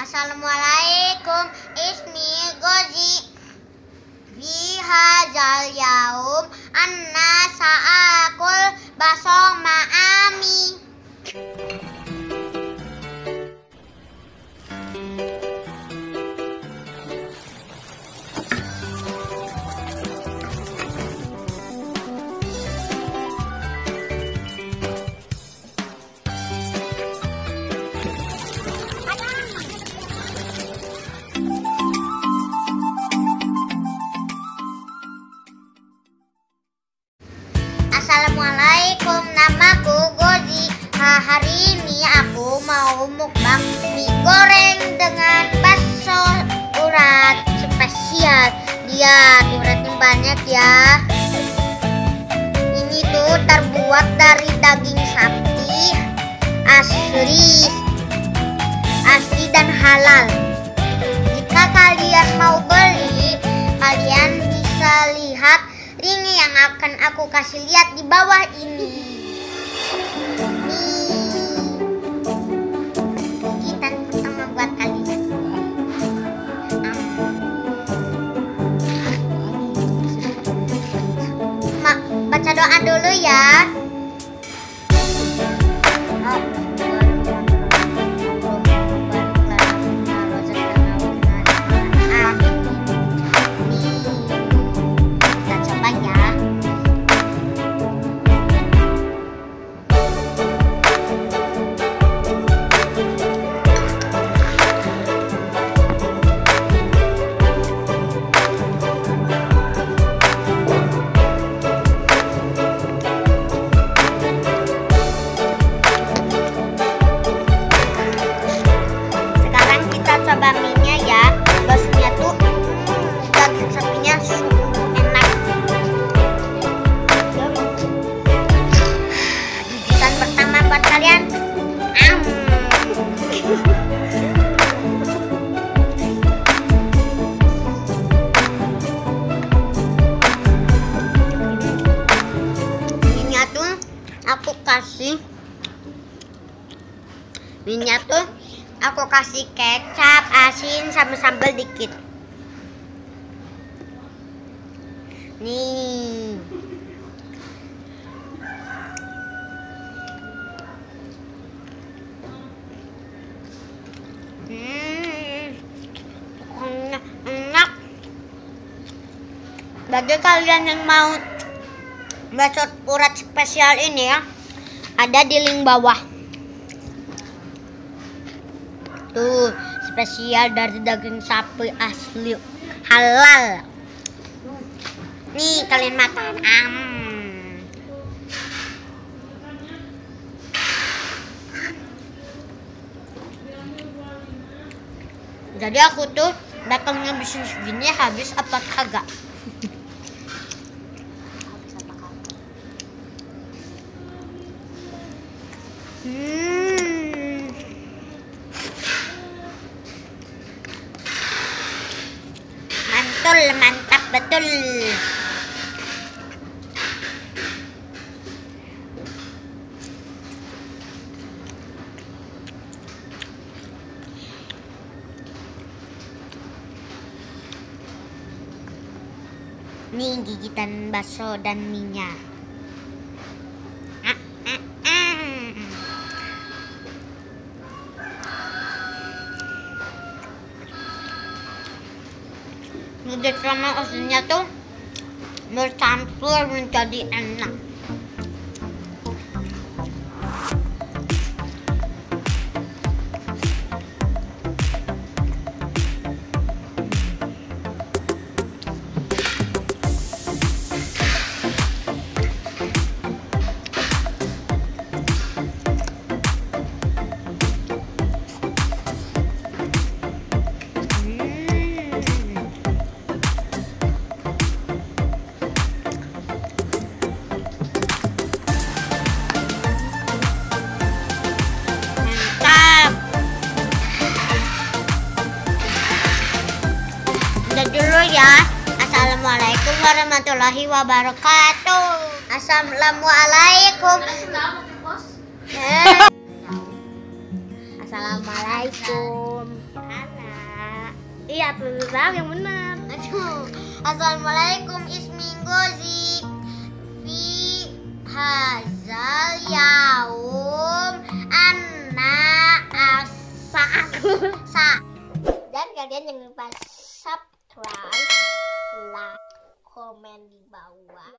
Assalamualaikum, ismi Gozi fi hadzal yaum anna sa'akul baso ma'ami. Assalamualaikum, namaku Gozi. Hari ini aku mau mukbang mie goreng dengan bakso urat spesial. Lihat, uratnya banyak ya. Ini tuh terbuat dari daging sapi asli dan halal. Jika kalian mau beli, kalian bisa lihat link yang akan aku kasih lihat di bawah ini. Kita pertama buat kalian. Mak, baca doa dulu ya. Minyak tuh aku kasih kecap, asin, sama sambal dikit. Nih. Enak. Bagi kalian yang mau bakso urat spesial ini ya, ada di link bawah. Tuh, spesial dari daging sapi asli halal. Nih, kalian makan. Jadi aku tuh datangnya bisnis gini habis apa kagak? Mantap betul. Nih gigitan bakso dan minyak. Udah sama asinnya tuh bercampur menjadi enak. Ya, assalamualaikum warahmatullahi wabarakatuh. Assalamualaikum. Assalamualaikum. Iya, terbang yang benar. Assalamualaikum, ismi Gozik fi hazal yaum anna asa'aku dan kalian jangan lupa subscribe, like, komen di bawah.